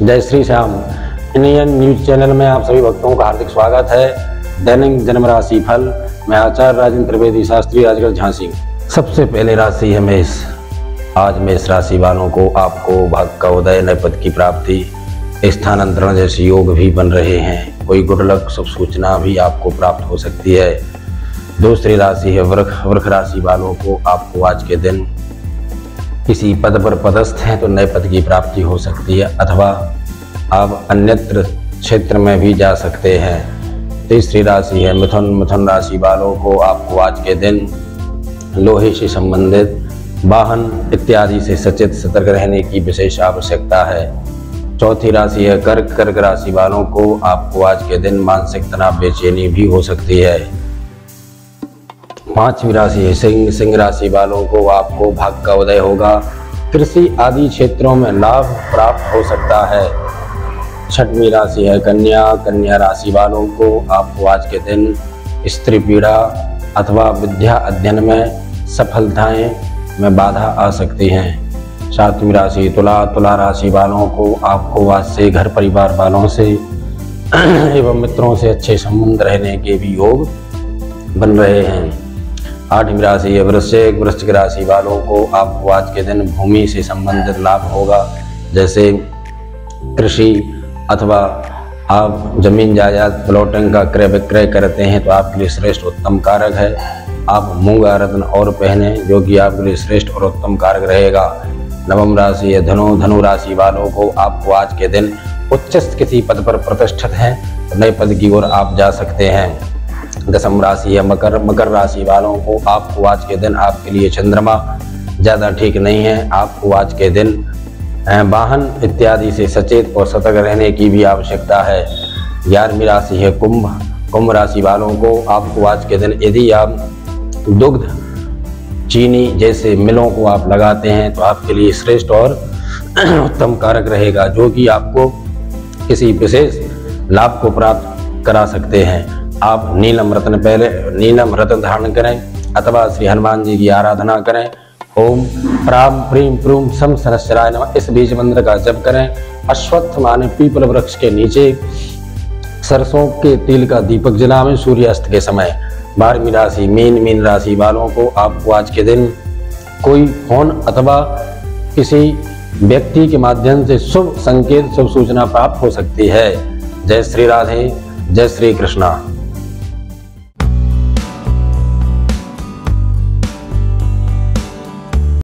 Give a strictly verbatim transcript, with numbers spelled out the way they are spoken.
जय Shri Shyam Indian news channel में आप सभी भक्तों का हार्दिक स्वागत है। दैनिक जन्म राशि फल मैं आचार्य राजेंद्र त्रिवेदी शास्त्री राजगढ़ झांसी। सबसे पहले राशि है मेष। आज मेष राशि वालों को आपको भाग्य का उदय, नए पद की प्राप्ति, स्थानांतरण जैसे योग भी बन रहे हैं। कोई गुड लक शुभ सूचना भी आपको प्राप्त हो सकती है। दूसरी राशि है वृक्ष। वृक्ष राशि वालों को आपको आज के दिन किसी पद पर पदस्थ हैं तो नए पद की प्राप्ति हो सकती है, अथवा आप अन्यत्र क्षेत्र में भी जा सकते हैं। तीसरी राशि है मिथुन। मिथुन राशि वालों को आपको आज के दिन लोहे से संबंधित वाहन इत्यादि से सचेत सतर्क रहने की विशेष आवश्यकता है। चौथी राशि है कर्क। कर्क राशि वालों को आपको आज के दिन मानसिक तनाव, बेचैनी भी हो सकती है। पांचवी राशि है सिंह। सिंह राशि वालों को आपको भाग्य का उदय होगा, कृषि आदि क्षेत्रों में लाभ प्राप्त हो सकता है। छठवीं राशि है कन्या। कन्या राशि वालों को आपको आज के दिन स्त्री पीड़ा अथवा विद्या अध्ययन में सफलताएं में बाधा आ सकती हैं। सातवीं राशि तुला। तुला राशि वालों को आपको आज से घर परिवार वालों से एवं मित्रों से अच्छे संबंध रहने के भी योग बन रहे हैं। आठवीं राशि है वृश्चिक। वृश्चिक राशि वालों को आपको आज के दिन भूमि से संबंधित लाभ होगा, जैसे कृषि अथवा आप जमीन जायदाद प्लॉटिंग का क्रय विक्रय करते हैं तो आपके लिए श्रेष्ठ उत्तम कारक है। आप मूंग रत्न और पहने जो कि आपके लिए श्रेष्ठ और उत्तम कारक रहेगा। नवम राशि है धनु। धनु राशि वालों को आपको आज के दिन उच्चस्थ किसी पद पर प्रतिष्ठित हैं तो नए पद की ओर आप जा सकते हैं। दसम राशि है मकर। मकर राशि वालों को आपको आज के दिन आपके लिए चंद्रमा ज़्यादा ठीक नहीं है। आपको आज के दिन वाहन इत्यादि से सचेत और सतर्क रहने की भी आवश्यकता है। ग्यारहवीं राशि है कुंभ। कुंभ राशि वालों को आपको आज के दिन यदि आप दुग्ध, चीनी जैसे मिलों को आप लगाते हैं तो आपके लिए श्रेष्ठ और उत्तम कारक रहेगा, जो कि आपको किसी विशेष लाभ को प्राप्त करा सकते हैं। आप नीलम रत्न पहले नीलम रत्न धारण करें अथवा श्री हनुमान जी की आराधना करें। ओम प्राम प्रीम प्रूम समय नम, इस बीज मंत्र का जप करें। अश्वत्थ माने पीपल वृक्ष के नीचे सरसों के तिल का दीपक जलावें सूर्यास्त के समय। बारहवीं राशि मीन। मीन राशि वालों को आपको आज के दिन कोई फोन अथवा किसी व्यक्ति के माध्यम से शुभ संकेत, शुभ सूचना प्राप्त हो सकती है। जय श्री राधे, जय श्री कृष्णा।